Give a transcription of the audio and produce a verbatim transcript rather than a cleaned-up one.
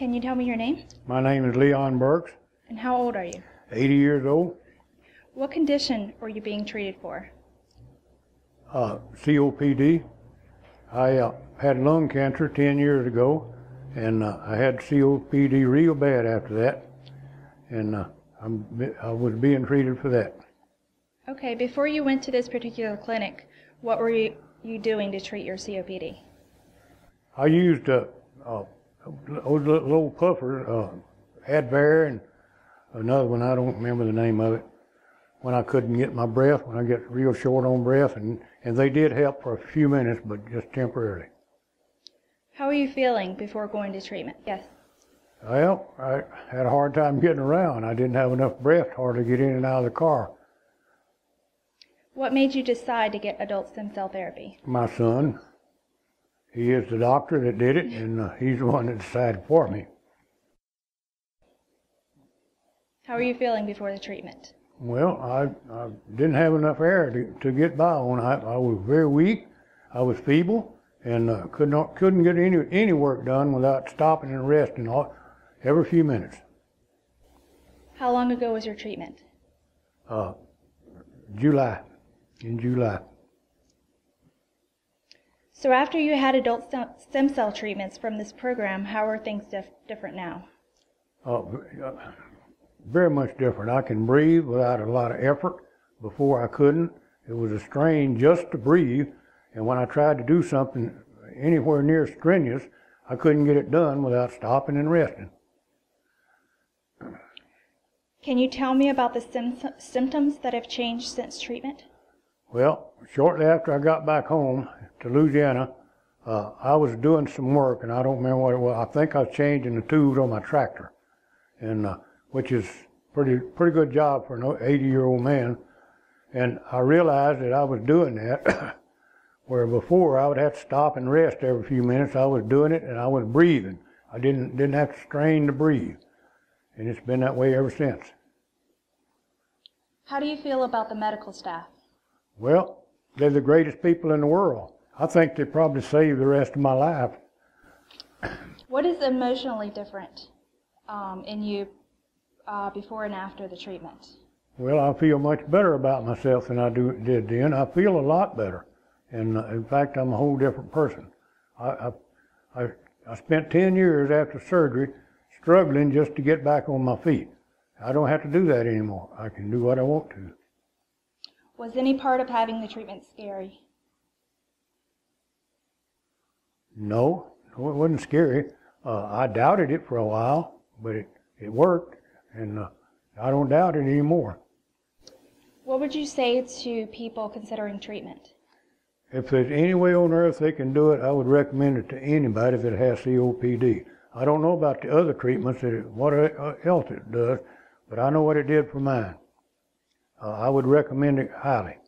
Can you tell me your name? My name is Leon Burks. And how old are you? eighty years old. What condition were you being treated for? Uh, C O P D. I uh, had lung cancer ten years ago, and uh, I had C O P D real bad after that, and uh, I'm, I was being treated for that. Okay, before you went to this particular clinic, what were you, you doing to treat your C O P D? I used uh, uh, those little puffers, uh, Advair, and another one, I don't remember the name of it, when I couldn't get my breath, when I get real short on breath, and, and they did help for a few minutes, but just temporarily. How were you feeling before going to treatment? Yes. Well, I had a hard time getting around. I didn't have enough breath hardly to get in and out of the car. What made you decide to get adult stem cell therapy? My son. He is the doctor that did it, and uh, he's the one that decided for me. How were you feeling before the treatment? Well, I, I didn't have enough air to, to get by on. I, I was very weak, I was feeble, and uh, could not, couldn't get any, any work done without stopping and resting all, every few minutes. How long ago was your treatment? Uh, July, in July. So after you had adult stem cell treatments from this program, how are things dif different now? Uh, very much different. I can breathe without a lot of effort. Before I couldn't. It was a strain just to breathe, and when I tried to do something anywhere near strenuous, I couldn't get it done without stopping and resting. Can you tell me about the symptoms that have changed since treatment? Well, shortly after I got back home to Louisiana, uh, I was doing some work, and I don't remember what it was. I think I was changing the tubes on my tractor, and uh, which is pretty pretty good job for an eighty-year-old man. And I realized that I was doing that, where before I would have to stop and rest every few minutes. I was doing it, and I was breathing. I didn't didn't have to strain to breathe, and it's been that way ever since. How do you feel about the medical staff? Well, they're the greatest people in the world. I think they probably saved the rest of my life. What is emotionally different um, in you uh, before and after the treatment? Well, I feel much better about myself than I do, did then. I feel a lot better. And uh, in fact, I'm a whole different person. I, I, I, I spent ten years after surgery struggling just to get back on my feet. I don't have to do that anymore. I can do what I want to. Was any part of having the treatment scary? No, no, it wasn't scary. Uh, I doubted it for a while, but it, it worked, and uh, I don't doubt it anymore. What would you say to people considering treatment? If there's any way on earth they can do it, I would recommend it to anybody that has C O P D. I don't know about the other treatments, that it, what else it does, but I know what it did for mine. Uh, I would recommend it highly.